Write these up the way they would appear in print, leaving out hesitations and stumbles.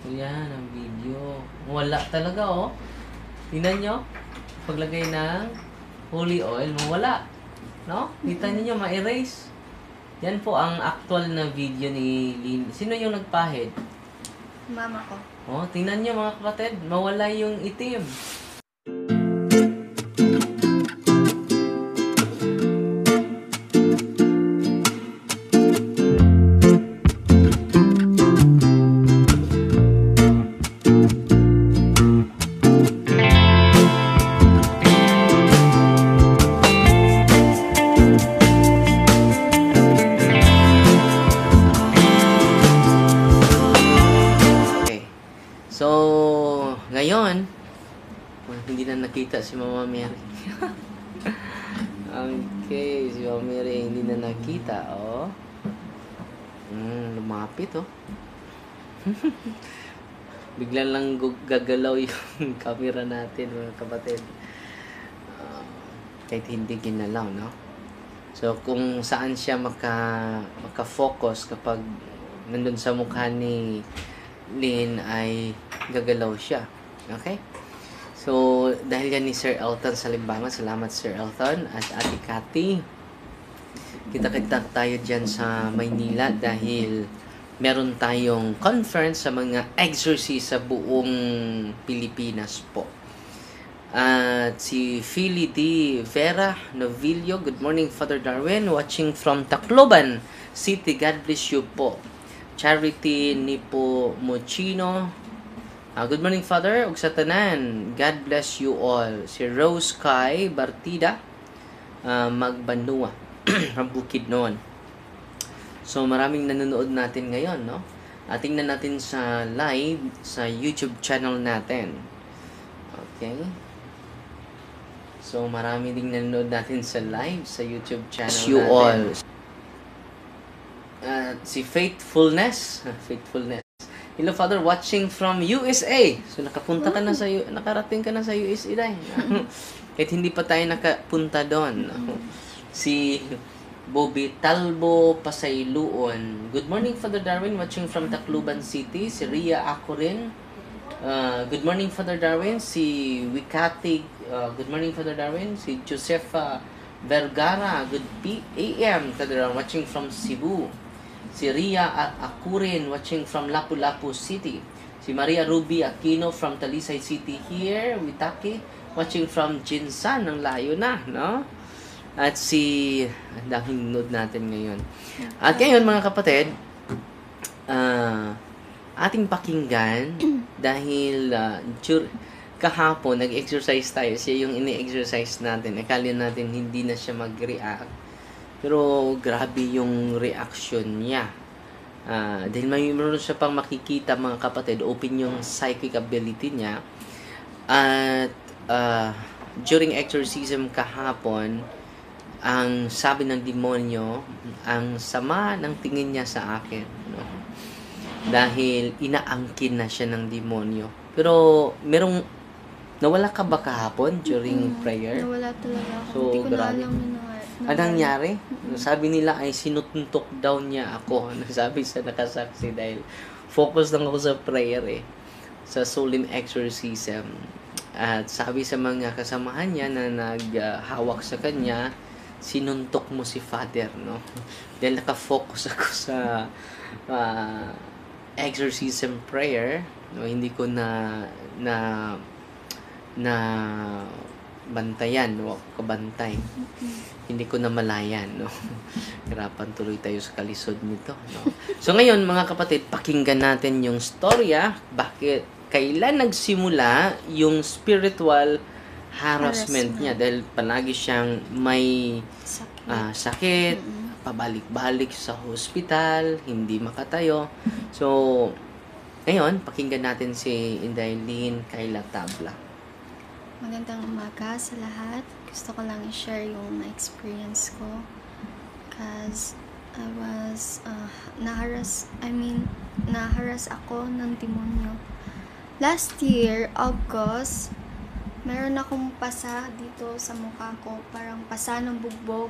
Ito yan ang video. Wala talaga oh. Tingnan nyo. Paglagay ng holy oil, wala. No? Kita niyo ma-erase. Yan po ang actual na video ni Lin. Sino yung nagpahid? Mama ko. Oh, tingnan nyo mga kapatid. Mawala yung itim. Nakita si Mama Mary. Okay, si Mama Mary hindi na nakita, oh. Lumapit, oh. Bigla lang gagalaw yung camera natin, mga kapatid. Kahit hindi ginalaw, no? So, kung saan siya maka-focus kapag nandun sa mukha ni Lynn ay gagalaw siya. Okay? So, dahil yan ni Sir Elton Salimbama, salamat Sir Elton at Ate Cathy. Kita-kita tayo dyan sa Maynila dahil meron tayong conference sa mga exorcist sa buong Pilipinas po. At si Philly D. Vera Novilio, good morning Father Darwin, watching from Tacloban City, God bless you po. Charity Nipo Mochino, good morning, Father. Ug sa tanan, God bless you all. Si Rose Kai Bartida, Magbanua, from Bukidnon. So, maraming nanonood natin ngayon, no? Tingnan natin sa live, sa YouTube channel natin. Okay? So, marami ding nanonood natin sa live, sa YouTube channel natin. You all. Si Faithfulness. Hello Father, watching from USA. So nakapunta ka na sa nakarating ka na sa USA dahil. Kahit hindi pa tayo nakapunta doon. Si Bobby Talbo Pasayluon. Good morning Father Darwin, watching from Tacloban City. Si Ria Akuren. Good morning Father Darwin. Si Wikati. Good morning Father Darwin. Si Josefa Vergara. Good PM Father Darwin, watching from Cebu. Si Ria Akuren, watching from Lapu-Lapu City. Si Maria Ruby Aquino from Talisay City here, Witaki, watching from Jinsan, ng layo na, no? At si, ang daming nanood natin ngayon. At ngayon mga kapatid, ating pakinggan, dahil kahapon nag-exercise tayo, siya yung ini-exercise natin. Akala natin hindi na siya mag-react. Pero grabe yung reaction niya. Dahil mayroon siya pang makikita mga kapatid, open yung psychic ability niya. At during exorcism kahapon, ang sabi ng demonyo, ang sama ng tingin niya sa akin. No? Dahil inaangkin na siya ng demonyo. Pero merong, nawala ka ba kahapon during prayer? Nawala talaga ako. So, hindi ko na alam na. Anong nangyari? Sabi nila ay sinuntok daw niya ako. Sabi sa nakasaksi dahil focus lang ako sa prayer eh. Sa solemn exorcism. At sabi sa mga kasamahan niya na naghawak sa kanya, sinuntok mo si Father, no? Dahil nakafocus ako sa exorcism prayer, no? Hindi ko na bantayan, no? Kabantay. Hindi ko na malayan, no? Hirapan tuloy tayo sa kalisod nito, no? So ngayon mga kapatid, pakinggan natin yung storya, bakit, kailan nagsimula yung spiritual harassment niya, dahil palagi siyang may sakit, pabalik-balik sa hospital, hindi makatayo. So ngayon, pakinggan natin si Indailin Kaila Tabla. Magandang umaga sa lahat. Gusto ko lang i-share yung na-experience ko. Because I was naharass ako ng demonyo. Last year, August, meron akong pasa dito sa mukha ko. Parang pasa ng bugbog.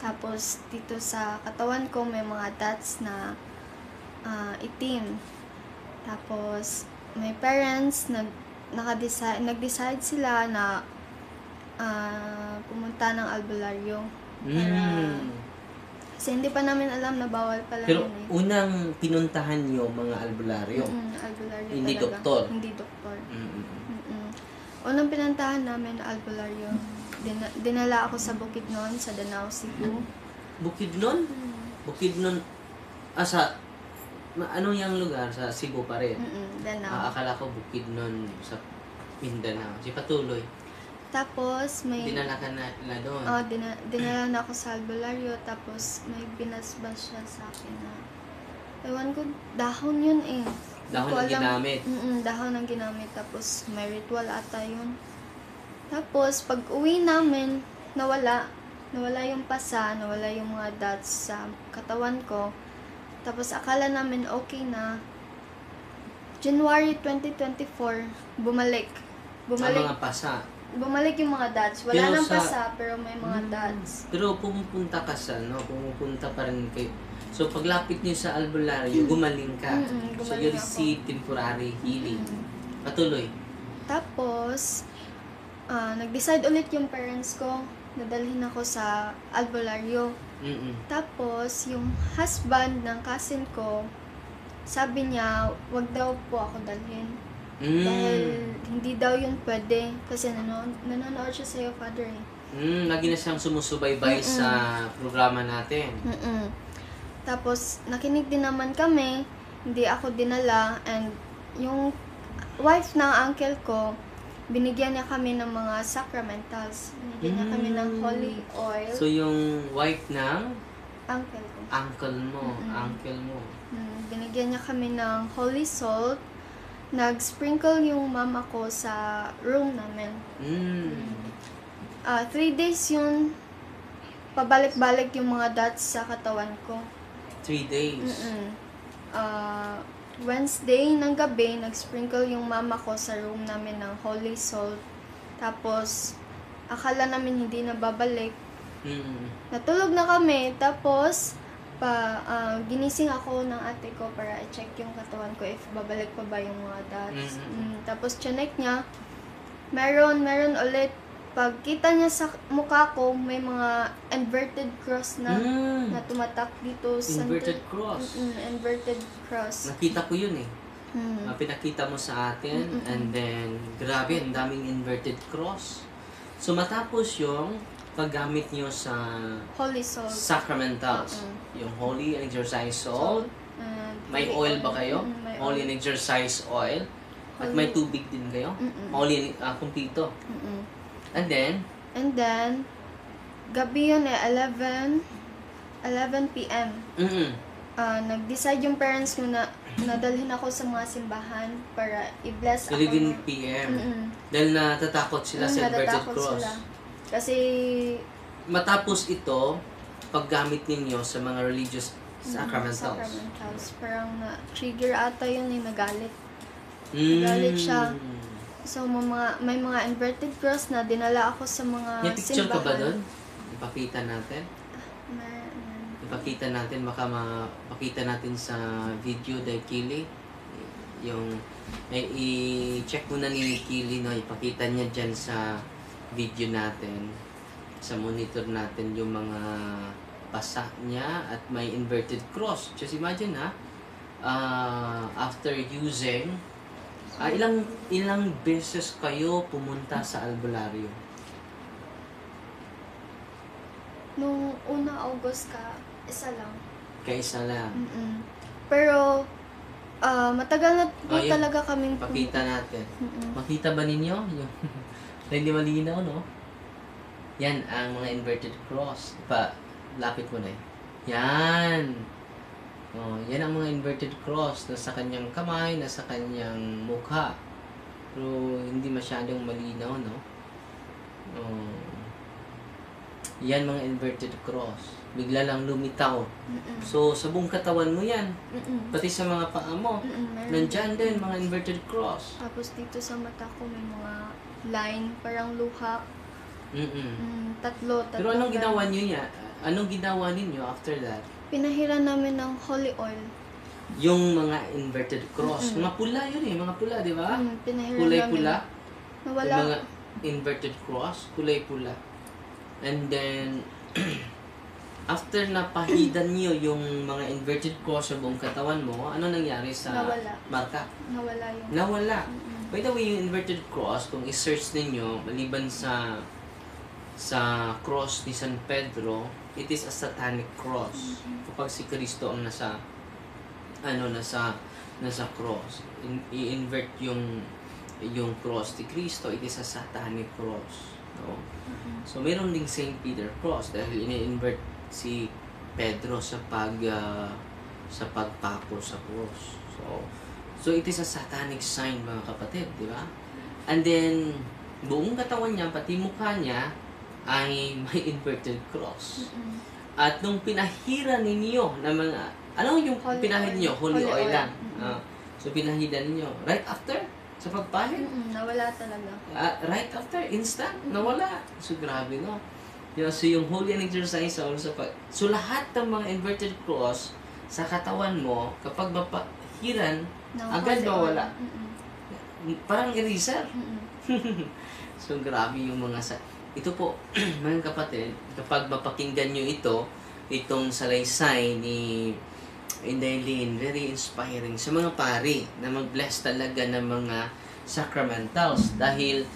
Tapos dito sa katawan ko may mga dots na itim. Tapos, my parents, nag-decide sila na pumunta ng albularyo. Kasi hindi pa namin alam na bawal pala. Pero yun, unang pinuntahan nyo mga albularyo? Albularyo hindi talaga. Doktor? Hindi doktor. Unang pinuntahan namin albularyo. Dinala ako sa Bukidnon, sa Danao, Cebu. Bukidnon? Bukidnon? Ano yung lugar? Sa Cebu pa rin? Danao. Akala ko Bukidnon sa Mindanao. Si Patuloy. Tapos may... Dinala ka na doon? Oo, dinala na ako sa albularyo. Tapos may binasbas siya sa akin na... Ewan ko, dahon yun eh. Dahon ang ginamit? Dahon ang ginamit. Tapos may ritual ata yun. Tapos pag uwi namin, nawala. Nawala yung pasa, nawala yung mga dots sa katawan ko. Tapos akala namin okay na. January 2024, bumalik sa mga pasa. Bumalik yung mga dots. Wala pero nang pasa, pero may mga dots. Pero pumupunta ka sa, no? Pumupunta pa rin kayo. So paglapit niyo sa albularyo, gumaling ka. So you receive temporary healing. Patuloy. Tapos, nag-decide ulit yung parents ko. Nadalhin ako sa albularyo. Tapos, yung husband ng cousin ko, sabi niya, wag daw po ako dalhin. Dahil hindi daw yun pwede. Kasi nanonood siya sa'yo, Father. Lagi na siyang sumusubaybay sa programa natin. Tapos, nakinig din naman kami. Hindi ako dinala. And yung wife ng uncle ko, binigyan niya kami ng mga sacramentals. Binigyan niya kami ng holy oil. So, yung wife ng? Uncle ko. Uncle mo. Uncle mo. Binigyan niya kami ng holy salt. Nag-sprinkle yung mama ko sa room namin. 3 days yun. Pabalik-balik yung mga dots sa katawan ko. 3 days? Wednesday ng gabi, nag-sprinkle yung mama ko sa room namin ng holy salt. Tapos, akala namin hindi na babalik. Natulog na kami. Tapos, ginising ako ng ate ko para i-check yung katawan ko if babalik pa ba yung mga dots. Tapos, chinek niya. Meron ulit. Pagkita niya sa mukha ko, may mga inverted cross na na tumatak dito sa inverted cross. Inverted cross. Nakita ko 'yun eh. Pinakita mo sa atin and then grabe, ang daming inverted cross. So matapos 'yung paggamit niyo sa holy salt sacramentals, yung holy and exercise salt, may oil ba kayo? Holy and exercise oil. At may tubig din kayo? Holy kumpleto. And then, gabi yun eh, 11 p.m. Nag-decide yung parents ko na nadalhin ako sa mga simbahan para i-bless ako. 11 p.m. Dahil natatakot sila sa inverted cross. Sila. Kasi... Matapos ito, paggamit ninyo sa mga religious sacramentals. Parang na-trigger ata yun eh, nagalit. Nagalit siya. So, may mga inverted cross na dinala ako sa mga simbahan. May picture ka ba doon? Ipakita natin? Ipakita natin, baka mapakita natin sa video dahil Kili. Yung, i-check muna ni Kili, no? Ipakita niya dyan sa video natin, sa monitor natin yung mga pasa niya at may inverted cross. Just imagine ha, after using, ilang beses kayo pumunta sa albularyo? Nung una August ka, isa lang. Kaisa lang. Pero matagal na po talaga kaming pakita natin. Makita ba ninyo? Hindi malinaw, no? Yan ang mga inverted cross. Pa lapit mo na eh. Yan. Yan ang mga inverted cross na sa kanyang kamay, na sa kanyang mukha. Pero hindi masyadong malinaw, no? Yan mga inverted cross. Bigla lang lumitaw. So, sa buong katawan mo yan. Pati sa mga paa mo. Nandyan din mga inverted cross. Tapos dito sa mata ko may mga line, parang luha. Tatlo. Pero anong ginawa niyo niya? Anong ginawa ninyo after that? Pinahiran namin ng holy oil. yung mga inverted cross. Mga pula yun eh, mga pula, di ba? Kulay-pula. Nawala. Yung mga inverted cross, kulay-pula. And then, after napahidan niyo yung mga inverted cross sa buong katawan mo, ano nangyari sa marka? Nawala yun. Nawala. By the way, yung inverted cross, kung i-search ninyo, maliban sa cross ni San Pedro, it is a satanic cross. Kapag si Cristo ang nasa cross, i-invert yung cross ni Cristo, it is a satanic cross. No? So, meron ding St. Peter cross dahil ini-invert si Pedro sa pagpako sa cross. So it is a satanic sign, mga kapatid, di ba? And then buong katawan niya, pati mukha niya ay may inverted cross. At nung pinahira ninyo na mga, ano yung pinahid niyo? Holy oil lang. So pinahidan niyo right after sa pagpahid? Nawala talaga. Right after, instant, nawala. So grabe, no? So yung holy and exercise sa lahat ng mga inverted cross sa katawan mo, kapag mapahiran, agad mawala. Parang eraser. So grabe yung mga sa... Ito po, mga kapatid, kapag mapakinggan nyo ito, itong salaysay ni Indailin, very inspiring sa mga pari na mag-bless talaga ng mga sacramentals dahil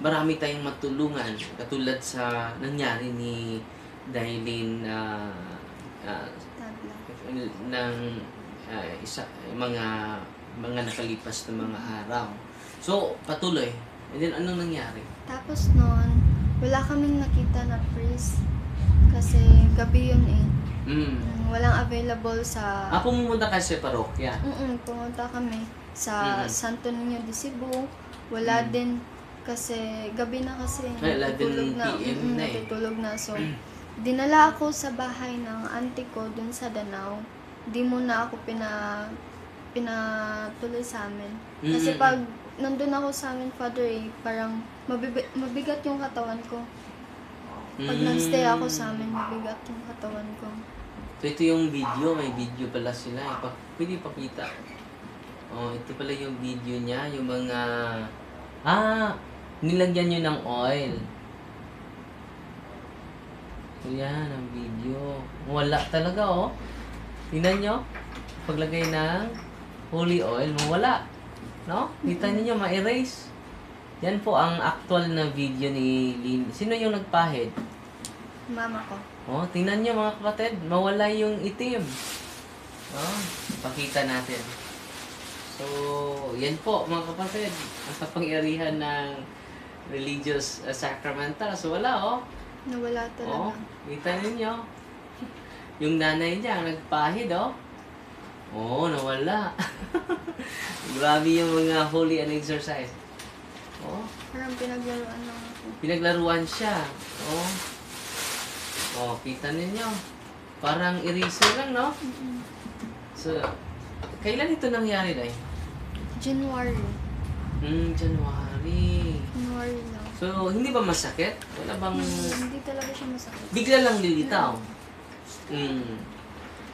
marami tayong matulungan katulad sa nangyari ni Indailin ng mga nakalipas na mga araw. So, patuloy. And then, anong nangyari? Tapos noon, wala kaming nakita na priest kasi gabi yun eh. Walang available sa... pumunta kayo sa parokya? Pumunta kami sa Santo Niño de Cebu. Wala din kasi gabi na kasi. Ay, 11 PM na eh. Natutulog na. So, dinala ako sa bahay ng auntie ko dun sa Danao. Di muna ako pinatuloy sa amin. Kasi pag... nandun ako sa amin, Father, eh, parang mabigat yung katawan ko. Pag nag-stay ako sa amin, mabigat yung katawan ko. So, ito yung video. May video pala sila. Pwede pakita. Ito pala yung video niya. Yung mga... nilagyan nyo ng oil. So, yan ang video. Wala talaga, Tingnan nyo. Paglagay ng holy oil, mawala. No? Kita niyo ma-erase. Yan po ang actual na video ni Lin. Sino yung nagpahid? Mama ko. Tingnan niyo mga kapatid, mawala yung itim. Pakita natin. So, yan po mga kapatid, ang kapangyarihan ng religious sacramental. So, wala Nawala talaga. Kita niyo. Yung nanay niya ang nagpahid nawala. Grabe yung mga holy and exercise. Parang pinaglaruan lang ako. Pinaglaruan siya. Kita ninyo. Parang eraser lang, no? So, kailan ito nangyari, Day? January. January. January lang. So, hindi ba masakit? Wala bang... hindi talaga siya masakit. Bigla lang lilitaw.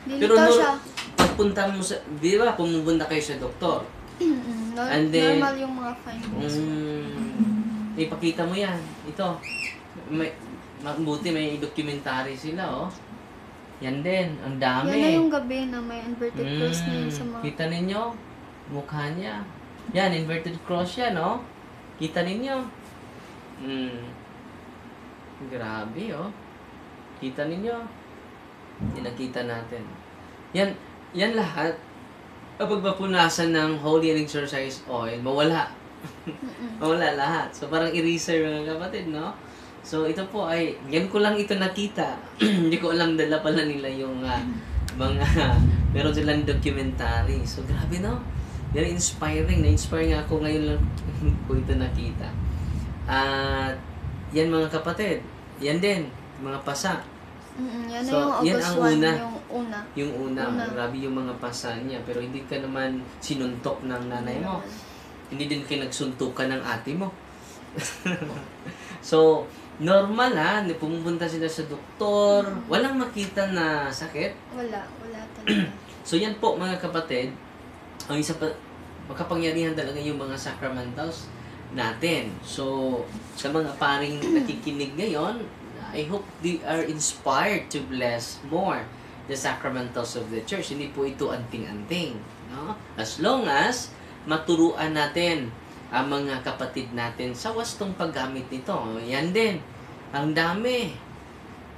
Lilitaw siya. Pagpunta mo sa, di ba, pumupunta kayo sa doktor. Normal yung mga findings. Ipakita mo yan. Ito. Mabuti may documentary sila, Yan din. Ang dami. Yan na yung gabi na may inverted cross na yun sa mga... Kita ninyo? Mukha niya. Yan, inverted cross yan, Kita ninyo? Grabe, Kita ninyo? Nakita natin. Yan. Yan lahat, kapag mapunasan ng holy and exercise oil, mawala. Mawala lahat. So, parang eraser mga kapatid, no? So, ito po ay, yan ko lang ito nakita. Hindi ko alam, dala pala nila yung mga, meron silang documentary. So, grabe, no? Very inspiring. Na-inspire nga ako ngayon lang ko ito nakita. At, yan mga kapatid. Yan din, mga pasa. Yan so, yung August 1, yung una. Grabe yung mga pasa niya. Pero hindi ka naman sinuntok ng nanay mo. Hindi din kayo nagsuntukan ng ate mo. So, normal pumunta sila sa doktor. Walang makita na sakit? Wala talaga. So yan po mga kapatid, ang isa pa, makapangyarihan talaga yung mga sacramentals natin. So sa mga paring nakikinig ngayon, I hope they are inspired to bless more the sacramentals of the church. Hindi po ito anting-anting, no? As long as maturuan natin ang mga kapatid natin sa wastong paggamit nito. Yan din. Ang dami.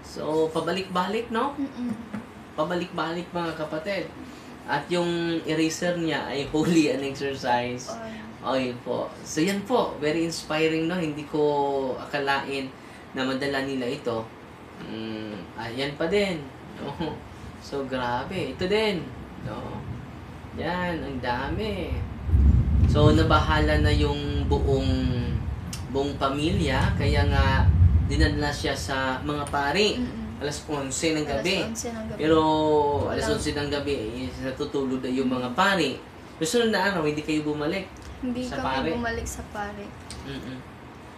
So, pabalik-balik, no? Pabalik-balik, mga kapatid. At yung eraser niya ay holy and exercise oil po. So, yan po. Very inspiring, no? Hindi ko akalain na madala nila ito. Ayan pa din. No? So, grabe. Ito din. No? Yan. Ang dami. So, nabahala na yung buong pamilya. Kaya nga, dinadala siya sa mga pari. Alas 11 ng gabi. Pero, alas 11 ng gabi, natutulog na yung mga pari. Gusto na araw, hindi kayo bumalik sa pari? Hindi kami bumalik sa pari.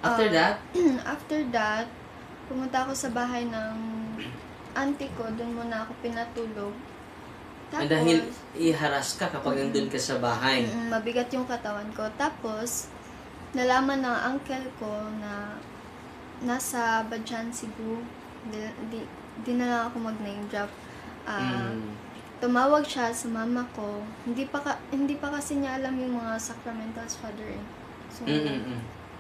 After that? After that, pumunta ako sa bahay ng auntie ko. Doon muna ako pinatulog. Tapos, dahil iharas ka kapag nandun ka sa bahay. Mabigat yung katawan ko. Tapos, nalaman ng uncle ko na nasa Badian, Cebu. Di na lang ako mag-name drop. Tumawag siya sa mama ko. Hindi pa kasi niya alam yung mga sacramentals, Father. So,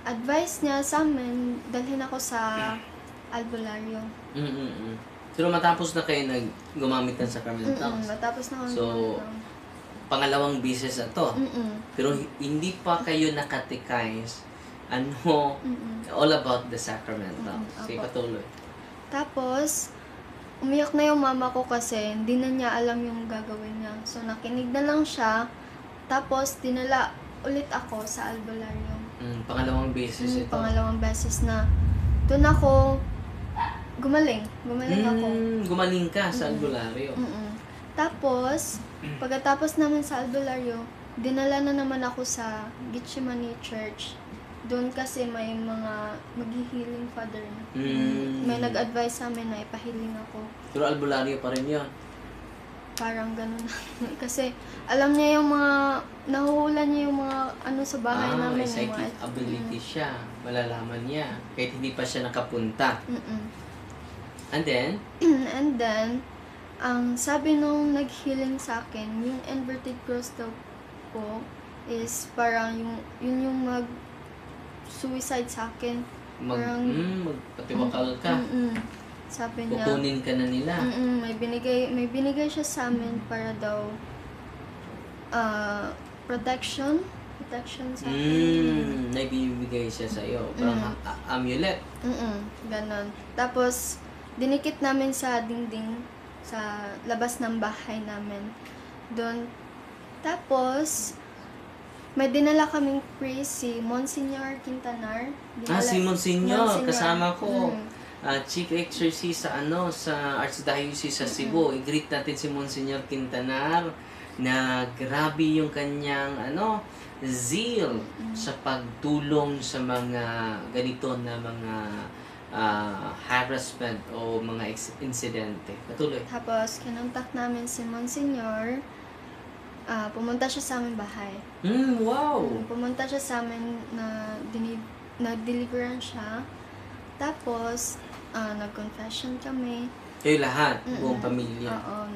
advice niya sa amin, dalhin ako sa albularyo. Pero matapos na kayo gumamit ng sacramentals. Matapos na kayo. So, pangalawang bisis na to. Pero hindi pa kayo nakatekize ano, all about the sacramentals. Sige, patuloy. Tapos, umiyak na yung mama ko kasi hindi na niya alam yung gagawin niya. So, nakinig na lang siya. Tapos, dinala ulit ako sa albularyo. Pangalawang bisis ito. Pangalawang beses na. Doon ako Gumaling ka sa albularyo. Tapos, pagkatapos naman sa albularyo, dinala na naman ako sa Gitchimani Church. Doon kasi may mga mag-healing, Father. May nag-advise sa amin na ipahiling ako. Pero albularyo pa rin yun? Parang ganun. Kasi alam niya yung mga, nahuhulan niya yung mga ano sa bahay namin. Psychic ability siya. Malalaman niya. Kahit hindi pa siya nakapunta. And then? And then, ang sabi nung nag-healing sa akin, yung inverted cross daw po is parang yung mag-suicide sa akin. Magpatiwakal ka. Sabi niya, kukunin ka na nila. May binigay siya sa amin para daw protection sa akin. Naibibigay siya sa iyo. Parang amulet. Ganon. Tapos, dinikit namin sa dingding, sa labas ng bahay namin. Doon. Tapos, may dinala kaming priest, si Monsignor Quintanar. Si Monsignor. Kasama ko. Chief exorcist sa, sa Archdiocese sa Cebu. I-greet natin si Monsignor Quintanar na grabe yung kanyang, zeal sa pagtulong sa mga ganito na mga harassment o mga insidente. Patuloy. Tapos, kinontak namin si Monsignor. Pumunta siya sa aming bahay. Wow! Pumunta siya sa amin na deliveran siya. Tapos, nag-confession kami. Kayo lahat? Buong pamilya? Oo.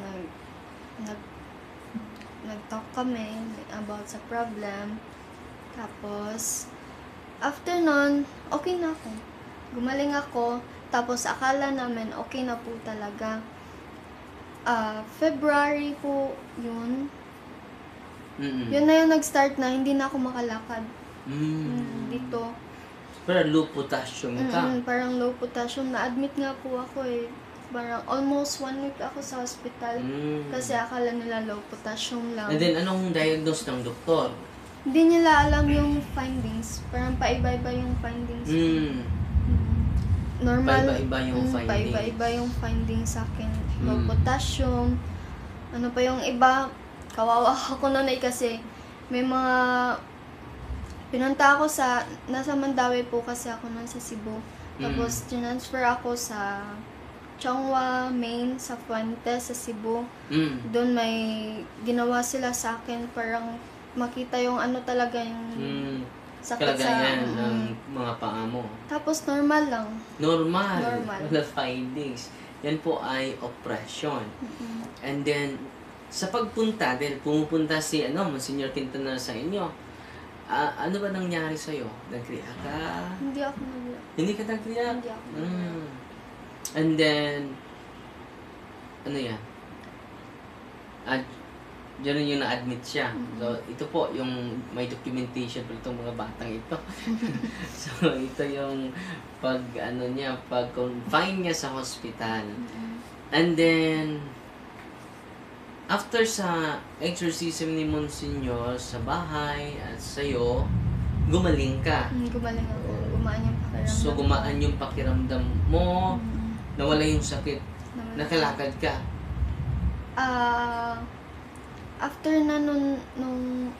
Nag-talk kami about sa problem. Tapos, after nun, okay na ako. Gumaling ako, tapos akala namin okay na po talaga. February po yun. Yun na yung nag-start na, hindi na ako makalakad. Dito. Parang low potassium ka. Parang low potassium. Na-admit nga po ako eh. Parang almost 1 week ako sa hospital. Kasi akala nila low potassium lang. And then, anong diagnose ng doktor? Hindi nila alam yung findings. Parang paiba-iba yung findings. Normal, paiba-iba yung findings sa akin. Low potassium. Ano pa yung iba, kawawa ako nun eh kasi may mga, pinunta ako sa, nasa Mandaue po kasi ako nun sa Cebu. Tapos, transfer ako sa Chongwa, Maine, sa Fuentes, sa Cebu. Doon may ginawa sila sa akin, parang makita yung ano talaga yung sakit sa ng mga paa mo. Tapos normal lang. Normal. The 5 days. Yan po ay oppression. And then, sa pagpunta, dahil pumupunta si Monsignor Quintanar sa inyo, ano ba nangyari sa'yo? Nagkriya ka? Hindi ako nagkriya. Hindi ka nagkriya? Hindi ako nagkriya. And then, ano yan? Diyan yung na-admit siya. So, ito po, yung may documentation po itong mga batang ito. So, ito yung pag-confine niya sa hospital. And then, after sa exorcism ni Monsignor sa bahay at sa'yo, gumaling ka. Gumaling ako. Gumaan yung pakiramdam. So, gumaan yung pakiramdam mo. Nawala yung sakit. Nakalakad ka. After na nung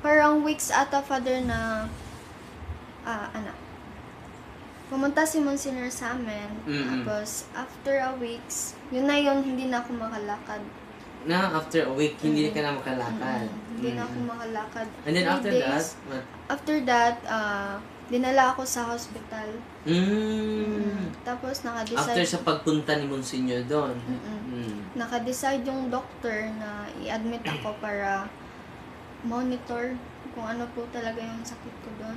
parang weeks ata, Father, na pumunta si Monsignor sa amin. Tapos after a weeks, yun na yun, hindi na ako makalakad. Na after a week, hindi ka na makalakad. Hindi na ako makalakad. And then after that, what? After that, dinala ako sa hospital. Tapos naka-decide. After sa pagpunta ni Monsignor doon. Naka-decide yung doctor na i-admit ako para monitor kung ano po talaga yung sakit ko doon.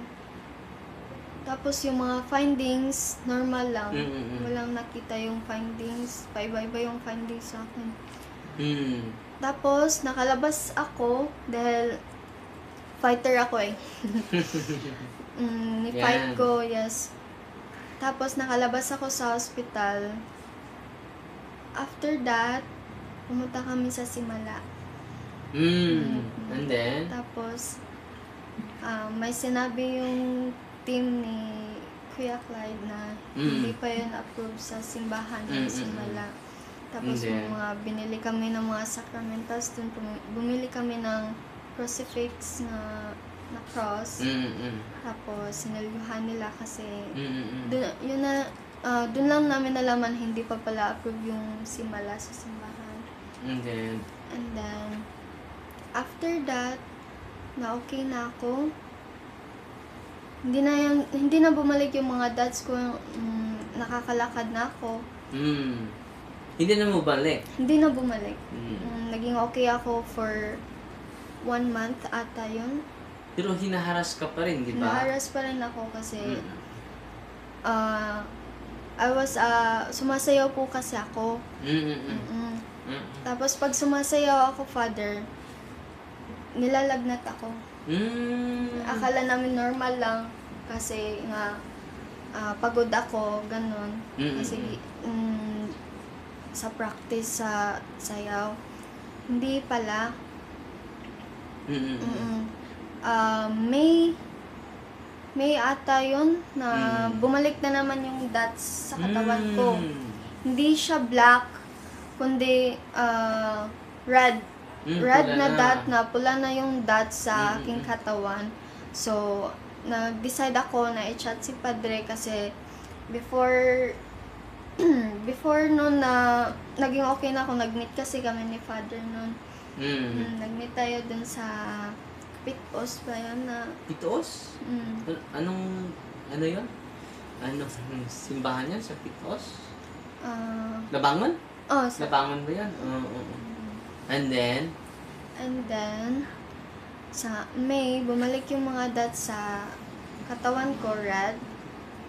Tapos yung mga findings, normal lang. Walang nakita yung findings. Paiba-iba yung findings sa akin. Tapos nakalabas ako dahil fighter ako eh. Ni-fight ko, yes. Tapos nakalabas ako sa hospital. After that, pumunta kami sa Simala. And then? Tapos, may sinabi yung team ni Kuya Clyde na hindi pa yun approved sa simbahan ng Simala. Tapos binili kami ng mga sacramentals. Dun, bumili kami ng crucifix na cross. Tapos sinaluhan nila kasi doon lang namin nalaman hindi pa pala approve yung Simala sa simbahan. And then after that, na okay na ako. Hindi na bumalik yung mga dads ko, nakakalakad na ako. Hindi na bumalik. Hindi na bumalik. Naging okay ako for 1 month ata yun. Pero hinaharas ka pa rin, di ba? Hinaharas pa rin ako kasi sumasayaw po kasi ako. Tapos pag sumasayaw ako, Father, nilalagnat ako. Akala namin normal lang kasi nga pagod ako, ganun. Kasi sa practice, sa sayaw. Hindi pala. May ata yun na bumalik na naman yung dots sa katawan ko. Hindi siya black, kundi red na dot na, pula na yung dots sa aking katawan. So, nag-decide ako na i-chat si Padre kasi before noon na naging okay na ako, nag-meet kasi kami ni Father noon. Nag-meet tayo dun sa Pitos ba yun na? Pitos? Ano yun? Anong simbahan yan sa Pitos? Labangon? Oo. Labangon ba yan? Oo. And then, sa May, bumalik yung mga dot sa katawan ko, red.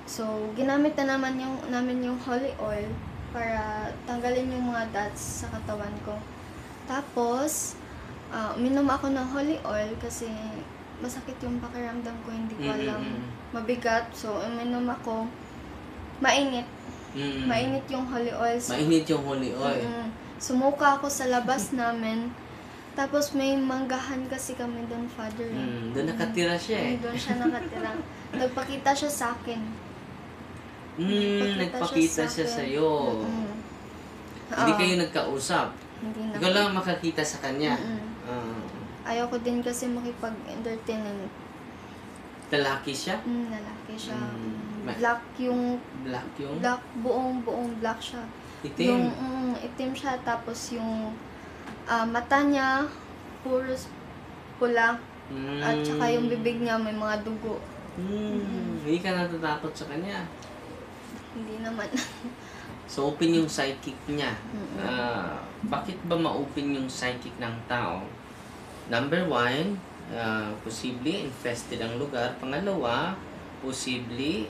So, ginamit na naman namin yung holy oil para tanggalin yung mga dots sa katawan ko. Tapos, minum ako ng holy oil kasi masakit yung pakiramdam ko, hindi ko alam, mabigat. So, minum ako, mainit. Mainit yung holy oil. So, mainit yung holy oil. Sumuka ako sa labas namin. Tapos may manggahan kasi kami doon, Father. Doon nakatira siya eh. Doon siya nakatira. Nagpakita siya sa akin. Nagpakita siya sa iyo. Hindi kayo nagkausap. Hindi na. Ikaw lang makakita sa kanya. Ayoko din kasi makipag-entertain. Lalaki siya? Lalaki siya. Black yung? Black, buong black siya. Itim? Yung, itim siya. Tapos yung mata niya, puros pula. At saka yung bibig niya, may mga dugo. Hindi ka natatakot sa kanya? Hindi naman. So, open yung psychic niya. Bakit ba ma-open yung psychic ng tao? Number one, posible infested ang lugar. Pangalawa, posible,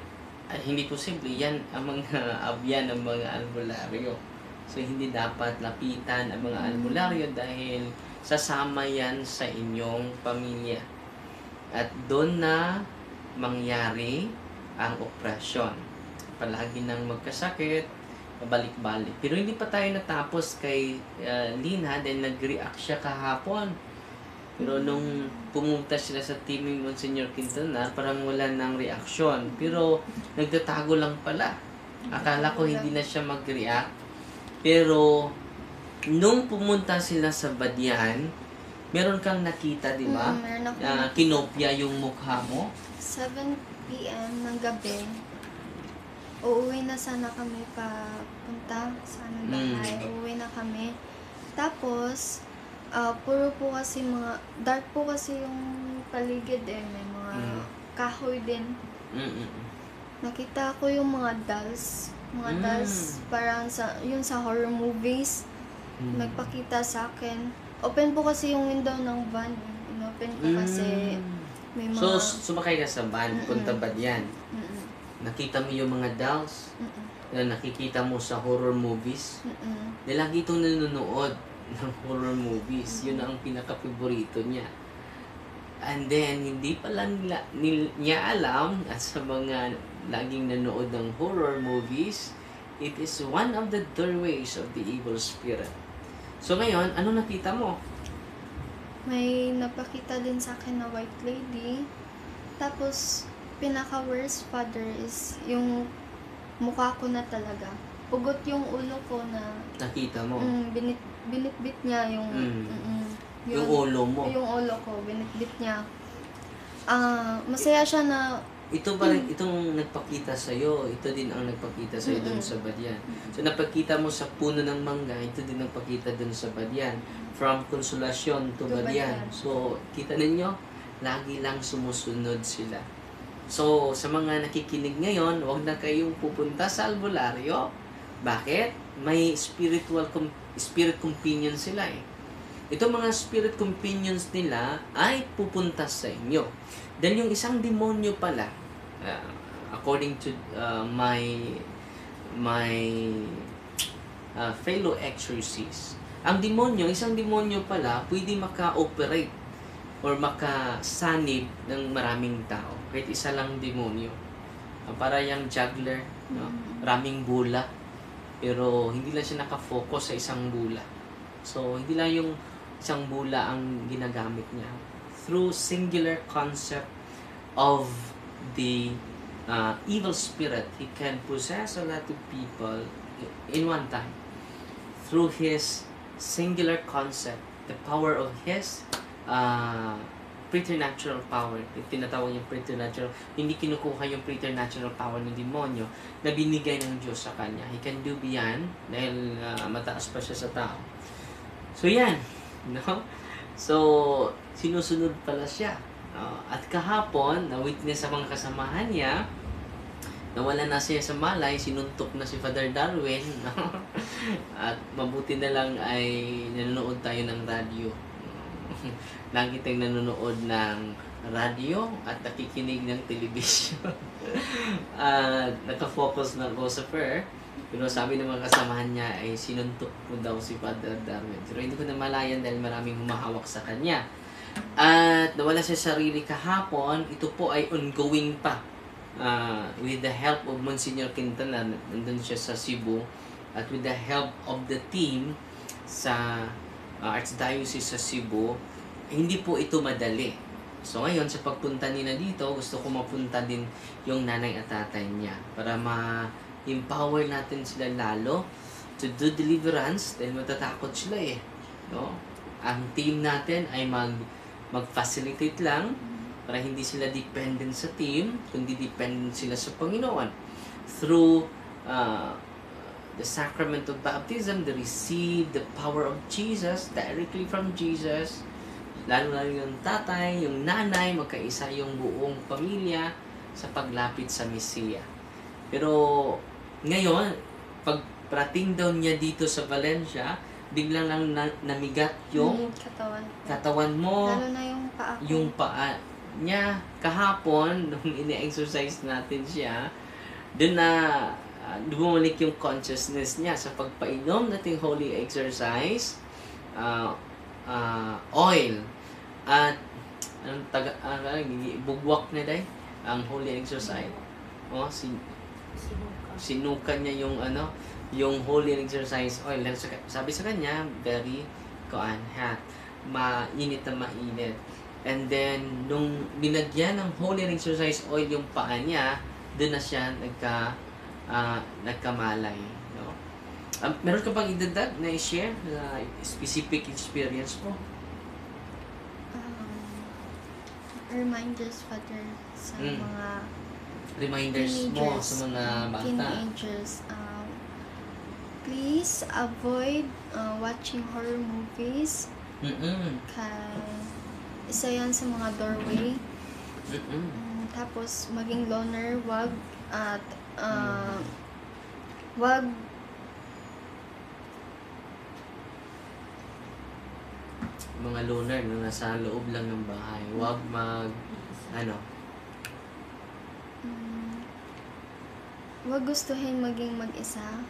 hindi posible, yan ang mga abyan ng mga albularyo. So, hindi dapat lapitan ang mga albularyo dahil sasama yan sa inyong pamilya. At doon na mangyari ang operasyon. Palagi nang magkasakit, balik-balik. Pero hindi pa tayo natapos kay Lina dahil nag-react siya kahapon. Pero nung pumunta sila sa team ni Monsignor Quintanar, parang wala nang reaksyon. Pero nagtatago lang pala. Akala ko hindi na siya mag-react. Pero nung pumunta sila sa Badian, meron kang nakita, di ba? Kinopya yung mukha mo. 7 PM ng gabi, uuwi na sana kami papunta sa bahay. Uuwi na kami. Tapos, puro po kasi mga, dark po kasi yung paligid eh, may mga kahoy din. Nakita ko yung mga dolls, parang sa, yun sa horror movies, nagpakita sa akin. Open po kasi yung window ng van, inopen ko kasi may mga... So, sumakay ka sa van, punta ba diyan? Nakita mo yung mga dolls, na nakikita mo sa horror movies, na lagi itong nanonood ng horror movies. Yun ang pinaka-favorito niya. And then, hindi pala niya alam at sa mga laging nanood ng horror movies, it is one of the doorways of the evil spirit. So ngayon, ano nakita mo? May napakita din sa akin na white lady. Tapos, pinaka-worst, Father, is yung mukha ko na talaga. Pugot yung ulo ko na... Nakita mo? Binitbit niya yung... yung ulo mo? Yung ulo ko, binitbit niya. Masaya siya na... Ito ba, itong nagpakita sa'yo, ito din ang nagpakita sa'yo dun sa Badian. So, napakita mo sa puno ng mangga, ito din ang nagpakita dun sa Badian. From Consolacion to Badian. So, kita ninyo, lagi lang sumusunod sila. So, sa mga nakikinig ngayon, huwag na kayong pupunta sa albularyo. Bakit? May spirit companion sila eh. Itong mga spirit companions nila ay pupunta sa inyo. Dahil yung isang demonyo pala, according to my fellow exorcist, ang demonyo, isang demonyo pala, pwede maka-operate or makasanib ng maraming tao. Kahit isa lang demonyo. Para yung juggler, no? Maraming bola. Pero hindi lang siya nakafocus sa isang bula. So, hindi lang yung isang bula ang ginagamit niya. Through singular concept of the evil spirit, he can possess a lot of people in one time. Through his singular concept, the power of his preternatural power, tinatawag yung preternatural, hindi kinukuha yung preternatural power ng demonyo na binigay ng Diyos sa kanya. He can do beyond dahil mataas pa siya sa tao. So yan, no? So, sinusunod pala siya. At kahapon, na-witness sa mga kasamahan niya, nawala na siya sa malay, sinuntok na si Father Darwin, no? At mabuti na lang ay nanonood tayo ng radyo. Lagi tayong nanonood ng radyo at nakikinig ng television. Nakafocus na ako sa prayer. Pero sabi ng mga kasamahan niya ay sinuntok ko daw si Father Darwin. Pero hindi ko namalayan dahil maraming humahawak sa kanya. At nawala siya sarili kahapon. Ito po ay ongoing pa. With the help of Monsignor Quintanar, nandun siya sa Cebu. At with the help of the team sa Archdiocese sa Cebu, hindi po ito madali. So ngayon, sa pagpunta nila dito, gusto ko mapunta din yung nanay at tatay niya para ma-empower natin sila lalo to do deliverance dahil matatakot sila eh. No? Ang team natin ay mag-facilitate lang para hindi sila dependent sa team, kundi dependent sila sa Panginoon. Through the sacrament of baptism, they receive the power of Jesus directly from Jesus. Lalo-lalo yung tatay, yung nanay, magkaisa yung buong pamilya sa paglapit sa Mesiya. Pero ngayon, pagprating daw niya dito sa Valencia, biglang lang namigat yung katawan mo. Lalo na yung paa. Yung paa niya. Kahapon, nung ini-exercise natin siya, doon na bumalik yung consciousness niya sa pagpainom nating holy exercise, oil, at anong bugwak na dahil ang holy exercise. Oh, sinukan niya yung ano, yung holy exercise oil. Sabi sa kanya, very kaanhat, mainit na mainit. And then, nung binagyan ng holy exercise oil yung paa niya, doon na siya nagkamalay. No? Meron ka bang idadag na i-share na specific experience mo? Reminders, Father, sa mga reminders mo sa mga bata. Teenagers, please avoid watching horror movies. Isa yan sa mga doorway. Tapos maging loner, mga loner na nasa loob lang ng bahay. Wag mag wag gustuhin maging mag-isa.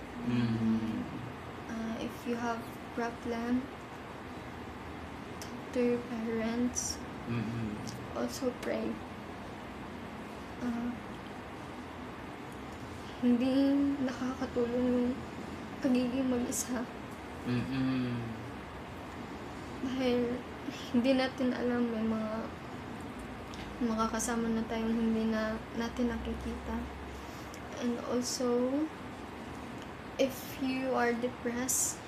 If you have problem, talk to your parents. Also pray. Hindi nakakatulong yung pagiging mag-isa. Dahil hindi natin alam, may mga makakasama na tayong hindi na natin nakikita. And also, if you are depressed,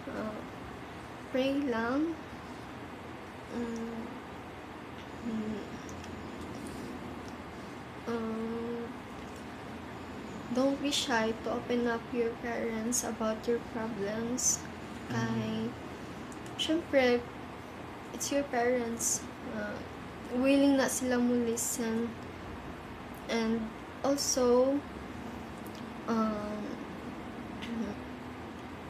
pray lang. Don't be shy to open up your parents about your problems. Kay, syempre, it's your parents. Willing na sila mo listen. And also,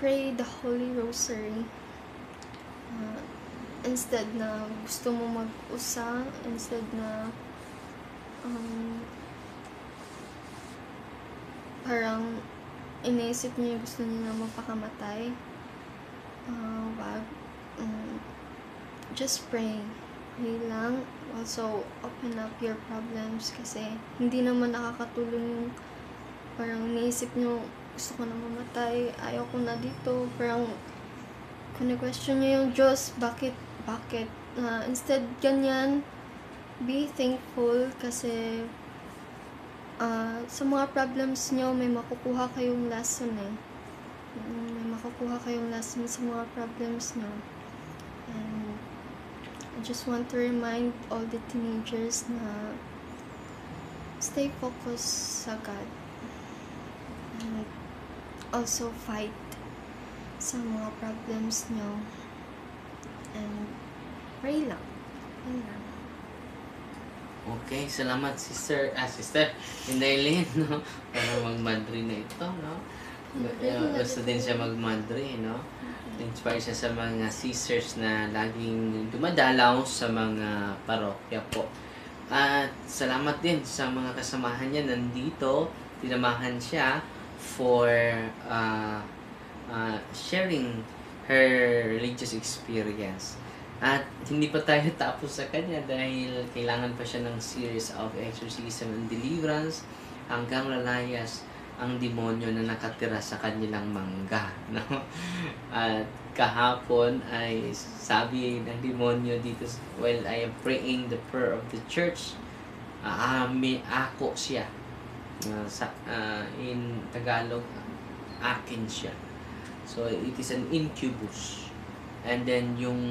pray the Holy Rosary. Instead na gusto mo mag-usa, instead na parang iniisip niya gusto niya na mapakamatay, just pray lang. Also open up your problems, kasi hindi naman nakakatulong yung parang iniisip niyo gusto ko na mamatay, ayaw ko na dito, parang kine-question niyo yung Diyos, bakit instead ganyan. Be thankful, kasi sa mga problems nyo, may makukuha kayong lesson eh. May makukuha kayong lesson sa mga problems nyo. And I just want to remind all the teenagers na stay focused sa God. And also fight sa mga problems nyo. And pray lang. Pray lang. Okay, salamat sister Indailin, no? Para mag-Madre na ito, no? Gusto din siya mag-Madre, no? Inspire siya sa mga sisters na laging dumadalaw sa mga parokya po. At salamat din sa mga kasamahan niya nandito. Tinamahan siya for sharing her religious experience. At hindi pa tayo tapos sa kanya dahil kailangan pa siya ng series of exorcism and deliverance hanggang lalayas ang demonyo na nakatira sa kanilang mangga. No? At kahapon ay sabi ng demonyo dito, while I am praying the prayer of the church, may ako siya. In Tagalog, akin siya. So it is an incubus. And then yung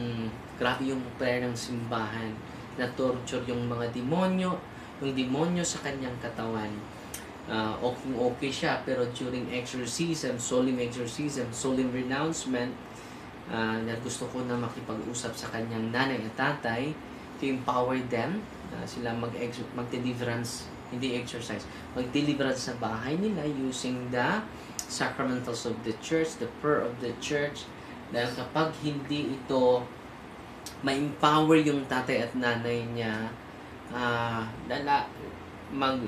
grabe yung prayer ng simbahan na-torture yung mga demonyo, yung demonyo sa kanyang katawan. Okay siya, pero during exorcism, solemn renouncement, na gusto ko na makipag-usap sa kanyang nanay at tatay to empower them, sila mag-deliverance, hindi exercise, mag-deliverance sa bahay nila using the sacramentals of the church, the prayer of the church. Dahil kapag hindi ito ma-empower yung tatay at nanay niya,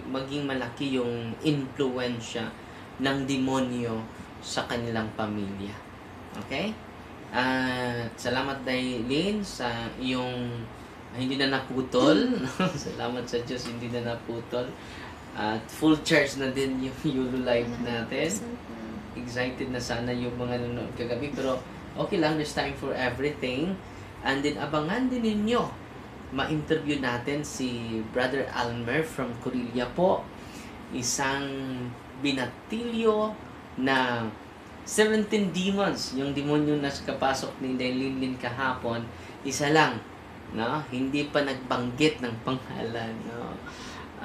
maging malaki yung influensya ng demonyo sa kanilang pamilya. Okay? Salamat Daylin sa iyong hindi na naputol. Salamat sa Diyos, hindi na naputol. At full charge na din yung Yulu Live natin. Excited na sana yung mga nanonood kagabi, pero okay lang, there's time for everything. And then, abangan din ninyo, ma-interview natin si Brother Almer from Kurilya po. Isang binatilyo na 17 demons. Yung demonyo na kapasok ni Indailin kahapon, isa lang. No? Hindi pa nagbanggit ng pangalan. No?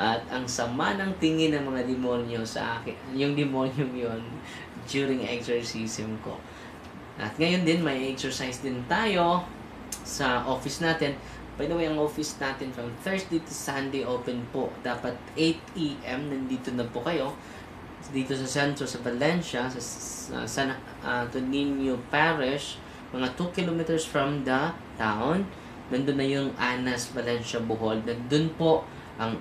At ang sama ng tingin ng mga demonyo sa akin, yung demonyo yun, during exorcism ko. At ngayon din, may exercise din tayo sa office natin. By the way, ang office natin from Thursday to Sunday open po. Dapat 8 AM nandito na po kayo. Dito sa centro, sa Valencia, sa Tonino Parish, mga 2 kilometers from the town. Nandun na yung Anas, Valencia, Bohol. Nandun po ang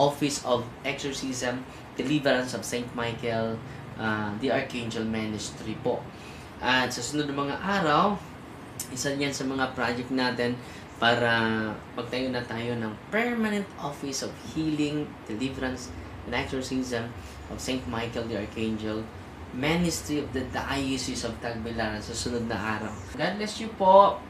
Office of Exorcism, Deliverance of St. Michael, the Archangel Ministry po. At sa sunod na mga araw, isa niyan sa mga project natin para magtayo na tayo ng Permanent Office of Healing, Deliverance, and Exorcism of St. Michael the Archangel, Ministry of the Diocese of Tagbilaran sa sunod na araw. God bless you po.